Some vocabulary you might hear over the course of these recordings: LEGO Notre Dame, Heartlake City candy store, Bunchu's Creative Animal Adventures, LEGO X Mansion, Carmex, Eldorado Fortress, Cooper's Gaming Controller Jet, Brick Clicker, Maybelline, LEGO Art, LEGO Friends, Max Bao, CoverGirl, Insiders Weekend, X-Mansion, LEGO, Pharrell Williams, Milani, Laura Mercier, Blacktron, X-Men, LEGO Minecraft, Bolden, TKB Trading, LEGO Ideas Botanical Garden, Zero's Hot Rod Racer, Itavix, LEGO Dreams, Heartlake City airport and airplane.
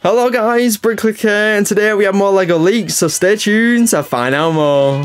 Hello guys, Brick Clicker, and today we have more LEGO leaks, so stay tuned to find out more.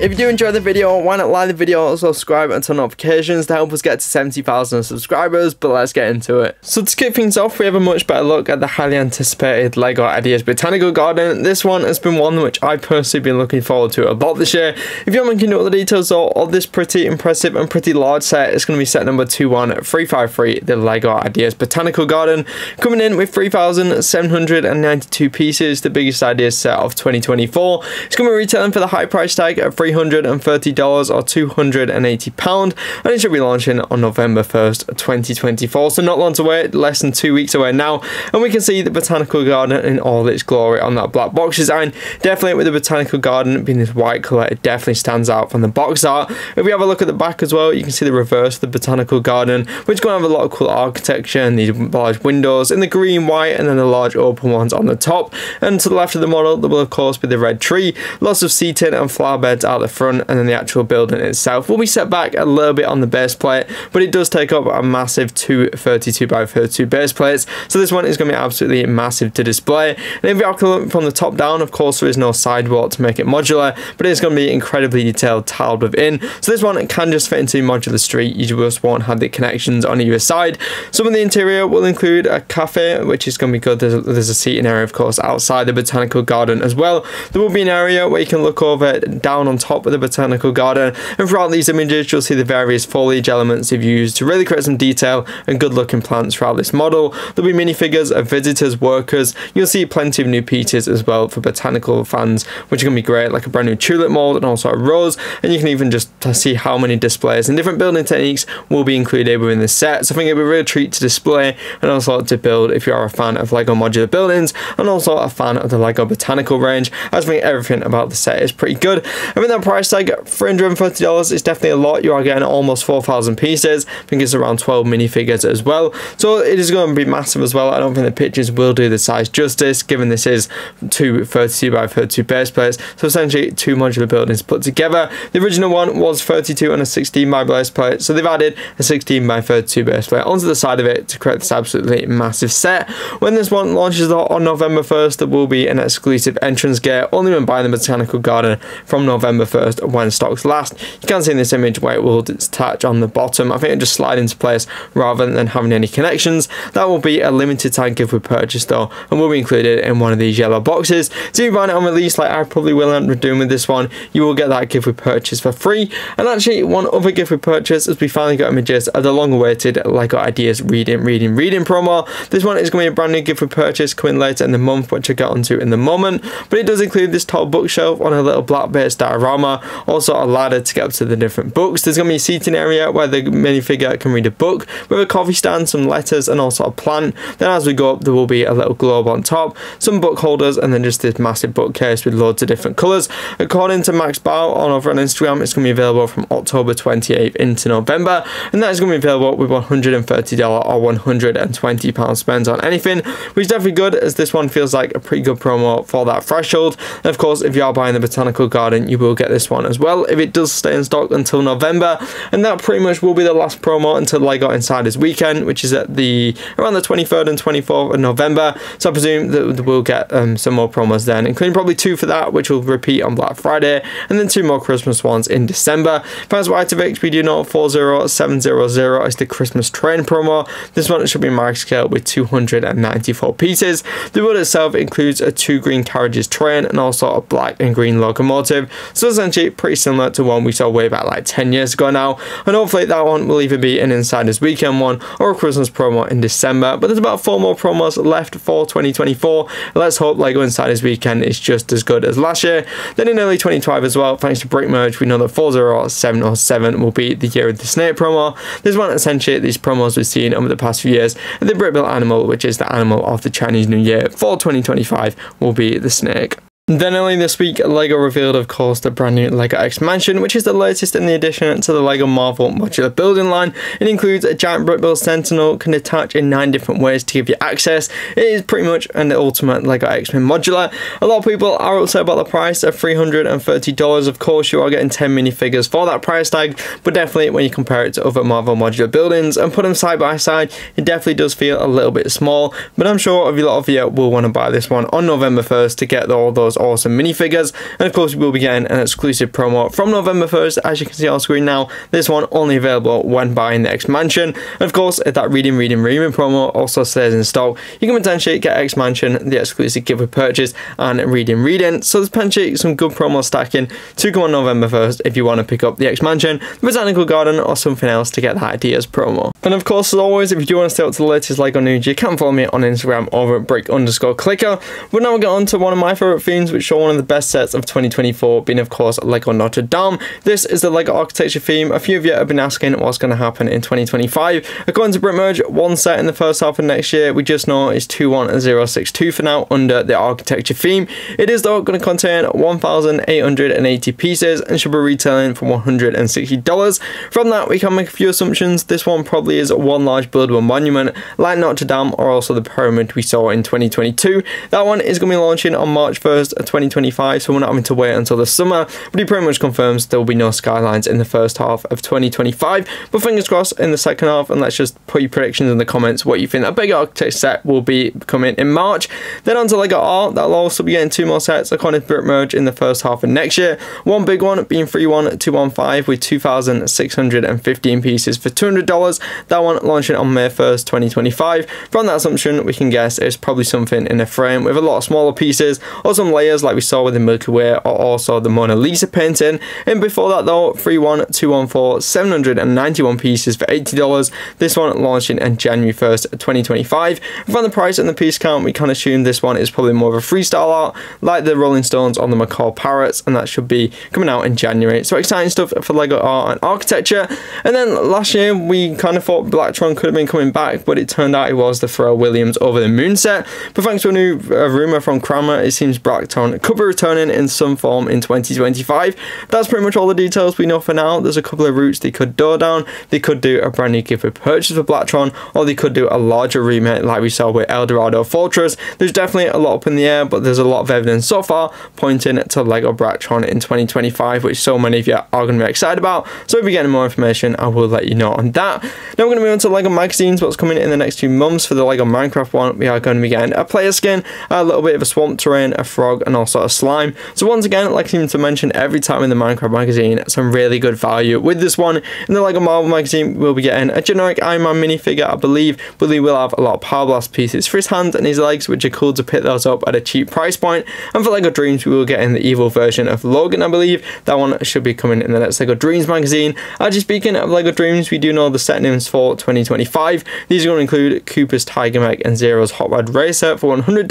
If you do enjoy the video, why not like the video, subscribe and turn notifications to help us get to 70,000 subscribers, but let's get into it. So to kick things off, we have a much better look at the highly anticipated LEGO Ideas Botanical Garden. This one has been one which I've personally been looking forward to a lot this year. If you haven't know all the details though, of this pretty impressive and pretty large set, it's going to be set number 21353, the LEGO Ideas Botanical Garden, coming in with 3,792 pieces, the biggest Ideas set of 2024. It's going to be retailing for the high price tag of $330 or £280, and it should be launching on November 1st 2024, so not long to wait, less than 2 weeks away now, and we can see the Botanical Garden in all its glory on that black box design. Definitely with the Botanical Garden being this white colour, it definitely stands out from the box art. If we have a look at the back as well, you can see the reverse of the Botanical Garden, which is going to have a lot of cool architecture and these large windows in the green, white, and then the large open ones on the top, and to the left of the model there will of course be the red tree, lots of seating and flower beds out the front, and then the actual building itself will be set back a little bit on the base plate, but it does take up a massive 2 32x32 base plates, so this one is going to be absolutely massive to display. And if you have to look from the top down, of course there is no sidewalk to make it modular, but it's going to be incredibly detailed tiled within, so this one can just fit into a modular street, you just won't have the connections on either side. Some of the interior will include a cafe, which is going to be good. There's a seating area of course outside the Botanical Garden as well. There will be an area where you can look over down on top of the Botanical Garden, and throughout these images you'll see the various foliage elements they've used to really create some detail and good looking plants throughout this model. There'll be minifigures of visitors, workers, you'll see plenty of new pieces as well for botanical fans, which are going to be great, like a brand new tulip mold and also a rose, and you can even just see how many displays and different building techniques will be included within this set. So I think it'll be a real treat to display and also to build if you are a fan of LEGO modular buildings and also a fan of the LEGO Botanical range, as I think everything about the set is pretty good. I mean, that price tag, $330, is definitely a lot. You are getting almost 4,000 pieces. I think it's around 12 minifigures as well. So it is going to be massive as well. I don't think the pictures will do the size justice, given this is 2 32x32 base plates. So essentially, two modular buildings put together. The original one was 32 and a 16x base plate. So they've added a 16x32 base plate onto the side of it to create this absolutely massive set. When this one launches on November 1st, there will be an exclusive entrance gate only when buying the Botanical Garden from November 1st when stocks last. You can see in this image where it will detach on the bottom. I think it just slide into place rather than having any connections. That will be a limited time gift with purchase though, and will be included in one of these yellow boxes. So if you buy it on release, like I probably will end up doing with this one, you will get that gift with purchase for free. And actually one other gift with purchase, as we finally got images of the long awaited LEGO Ideas Reading promo. This one is going to be a brand new gift with purchase coming later in the month, which I'll get onto in the moment, but it does include this tall bookshelf on a little black base diorama, also a ladder to get up to the different books. There's going to be a seating area where the minifigure can read a book with a coffee stand, some letters, and also a plant. Then as we go up, there will be a little globe on top, some book holders, and then just this massive bookcase with loads of different colours. According to Max Bao over on Instagram, it's going to be available from October 28th into November, and that is going to be available with $130 or £120 spends on anything, which is definitely good, as this one feels like a pretty good promo for that threshold. And of course, if you are buying the Botanical Garden, you will get this one as well if it does stay in stock until November, and that pretty much will be the last promo until LEGO Insiders weekend, which is at the around the 23rd and 24th of November. So I presume that we'll get some more promos then, including probably two for that, which will repeat on Black Friday, and then two more Christmas ones in December. Fans with Itavix, we do know 40700 is the Christmas train promo. This one should be marked scale with 294 pieces. The wood itself includes a 2 green carriages train and also a black and green locomotive. So essentially pretty similar to one we saw way back like 10 years ago now, and hopefully that one will either be an Insiders Weekend one or a Christmas promo in December. But there's about 4 more promos left for 2024. Let's hope LEGO Insiders Weekend is just as good as last year. Then in early 2025 as well, thanks to Brickmerge, we know that 40707 will be the year of the snake promo. This one essentially these promos we've seen over the past few years, and the Brickbuilt animal, which is the animal of the Chinese New Year for 2025, will be the snake. Then early this week, LEGO revealed, of course, the brand new LEGO X Mansion, which is the latest in the addition to the LEGO Marvel Modular Building line. It includes a giant brick built sentinel, can attach in 9 different ways to give you access. It is pretty much an ultimate LEGO X-Men modular. A lot of people are upset about the price of $330. Of course, you are getting 10 minifigures for that price tag, but definitely when you compare it to other Marvel Modular Buildings and put them side by side, it definitely does feel a little bit small, but I'm sure a lot of you will want to buy this one on November 1st to get all those awesome minifigures. And of course, we will be getting an exclusive promo from November 1st, as you can see on screen now. This one only available when buying the X Mansion. And of course, if that Reading promo also stays in stock, you can potentially get X Mansion, the exclusive giveaway purchase, and Reading. So there's potentially some good promo stacking to come on November 1st if you want to pick up the X Mansion, the Botanical Garden, or something else to get that Ideas promo. And of course, as always, if you do want to stay up to the latest LEGO news, you can follow me on Instagram over at Brick_Clicker. But now we'll get on to one of my favourite themes, which show one of the best sets of 2024, being of course LEGO Notre Dame. This is the LEGO architecture theme. A few of you have been asking what's going to happen in 2025. According to Brickmerge, one set in the first half of next year we just know is 21062 for now under the architecture theme. It is though going to contain 1,880 pieces and should be retailing for $160. From that we can make a few assumptions. This one probably is one large buildable monument like Notre Dame or also the pyramid we saw in 2022. That one is going to be launching on March 1st 2025, so we're not having to wait until the summer, but he pretty much confirms there will be no skylines in the first half of 2025, but fingers crossed in the second half. And let's just put your predictions in the comments what you think a big architect set will be coming in March. Then on to LEGO Art, that'll also be getting 2 more sets according to Brickmerge in the first half of next year. One big one being 31215 with 2,615 pieces for $200, that one launching on May 1st 2025. From that assumption we can guess it's probably something in a frame with a lot of smaller pieces or some layers like we saw with the Milky Way or also the Mona Lisa painting. And before that though, 31214, 791 pieces for $80, this one launching on January 1st 2025. From the price and the piece count we can assume this one is probably more of a freestyle art like the Rolling Stones on the Macaw Parrots, and that should be coming out in January. So exciting stuff for LEGO Art and architecture. And then last year we kind of thought Blacktron could have been coming back, but it turned out it was the Pharrell Williams Over the Moon set, but thanks to a new rumour from Kramer, it seems Blacktron could be returning in some form in 2025. That's pretty much all the details we know for now. There's a couple of routes they could go down. They could do a brand new giveaway purchase for Blacktron, or they could do a larger remake like we saw with Eldorado Fortress. There's definitely a lot up in the air, but there's a lot of evidence so far pointing to LEGO Blacktron in 2025, which so many of you are going to be excited about. So if you're getting more information, I will let you know on that. Now we're going to move on to LEGO magazines, what's coming in the next few months. For the LEGO Minecraft one, we are going to be getting a player skin, a little bit of a swamp terrain, a frog, and also a slime. So once again, like I seem to mention every time in the Minecraft magazine, some really good value with this one. In the LEGO Marvel magazine, we'll be getting a generic Iron Man minifigure, I believe, but he will have a lot of Power Blast pieces for his hands and his legs, which are cool to pick those up at a cheap price point. And for LEGO Dreams, we will get in the evil version of Logan, I believe. That one should be coming in the next LEGO Dreams magazine. Actually, speaking of LEGO Dreams, we do know the set names for 2025. These are going to include Cooper's Tiger Mech and Zero's Hot Rod Racer for $100.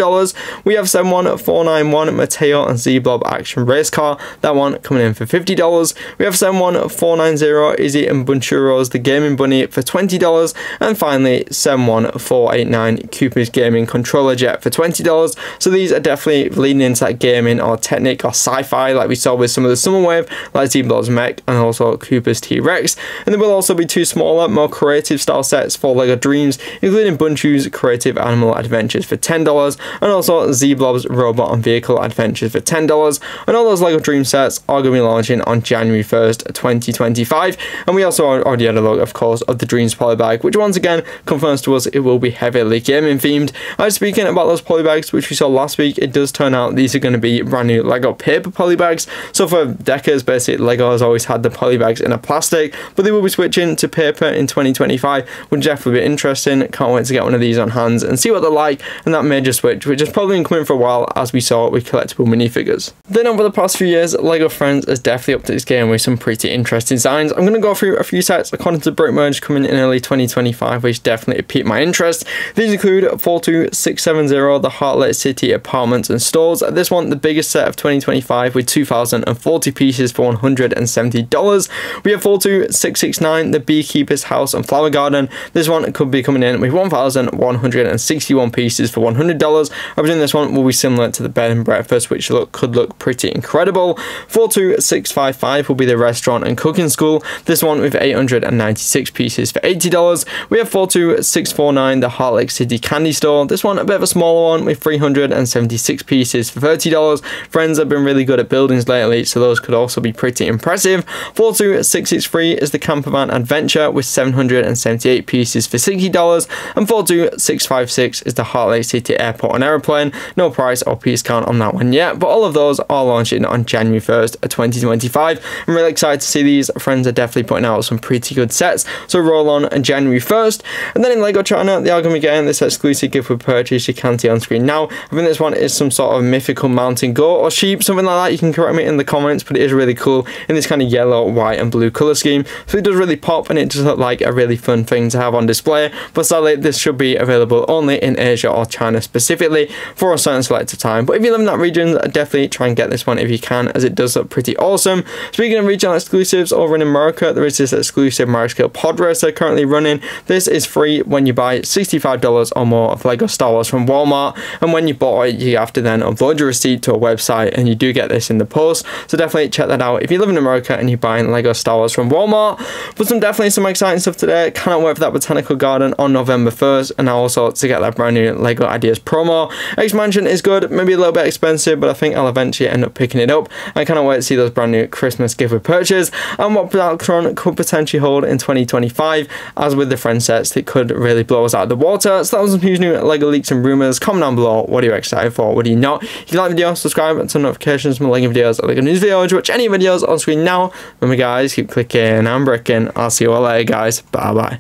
We have 71491 Mateo and Z-Blob Action Race Car, that one coming in for $50. We have 71490 Izzy and Bunchu's The Gaming Bunny for $20, and finally 71489 Cooper's Gaming Controller Jet for $20. So these are definitely leaning into that gaming or technique or sci-fi like we saw with some of the Summer Wave, like Z-Blob's Mech and also Cooper's T-Rex. And there will also be 2 smaller, more creative style sets for LEGO Dreams, including Bunchu's Creative Animal Adventures for $10 and also Z-Blob's Robot and Vehicle Adventures for $10, and all those LEGO Dream sets are going to be launching on January 1st 2025. And we also already had a look of course of the Dreams polybag, which once again confirms to us it will be heavily gaming themed. I was speaking about those polybags which we saw last week. It does turn out these are going to be brand new LEGO paper polybags. So for decades basically LEGO has always had the polybags in a plastic, but they will be switching to paper in 2025, which definitely be interesting. Can't wait to get one of these on hands and see what they're like, and that major switch which has probably been coming for a while as we saw with collectible minifigures. Then over the past few years, LEGO Friends has definitely upped its game with some pretty interesting designs. I'm going to go through a few sets according to Brickmerge coming in early 2025 which definitely piqued my interest. These include 42670 the Heartlake City Apartments and Stores. This one the biggest set of 2025 with 2,040 pieces for $170. We have 42669 the Beekeeper's House and Flower Garden. This one could be coming in with 1,161 pieces for $100. I presume this one will be similar to the Bed and breakfast, which could look pretty incredible. 42655 will be the restaurant and cooking school, this one with 896 pieces for $80. We have 42649, the Heartlake City candy store, this one a bit of a smaller one with 376 pieces for $30. Friends have been really good at buildings lately, so those could also be pretty impressive. 42663 is the campervan adventure with 778 pieces for $60, and 42656 is the Heartlake City airport and airplane. No price or piece count on that one yet, but all of those are launching on January 1st, 2025. I'm really excited to see these. Friends are definitely putting out some pretty good sets, so roll on January 1st. And then in LEGO China, they are going to be getting this exclusive gift with purchase. You can see on screen now. I think this one is some sort of mythical mountain goat or sheep, something like that. You can correct me in the comments, but it is really cool in this kind of yellow, white and blue colour scheme. So it does really pop, and it does look like a really fun thing to have on display. But sadly, this should be available only in Asia or China specifically for a certain select of time. But if you live in that region, definitely try and get this one if you can, as it does look pretty awesome. Speaking of regional exclusives, over in America, there is this exclusive Mario Kart pod racer currently running. This is free when you buy $65 or more of LEGO Star Wars from Walmart, and when you bought it, you have to then upload your receipt to a website, and you do get this in the post. So definitely check that out if you live in America and you're buying LEGO Star Wars from Walmart. But definitely some exciting stuff today. Cannot wait for that Botanical Garden on November 1st, and also to get that brand new LEGO Ideas promo. X Mansion is good, maybe a little bit expensive, but I think I'll eventually end up picking it up. I cannot wait to see those brand new Christmas gift with purchase, and what Blacktron could potentially hold in 2025. As with the Friends sets, it could really blow us out of the water. So that was some huge new LEGO leaks and rumours. Comment down below, what are you excited for, what are you not? If you like the video, subscribe and turn notifications for more LEGO videos or LEGO news videos. Watch any videos on screen now. Remember guys, keep clicking and bricking. I'll see you all later guys, bye bye.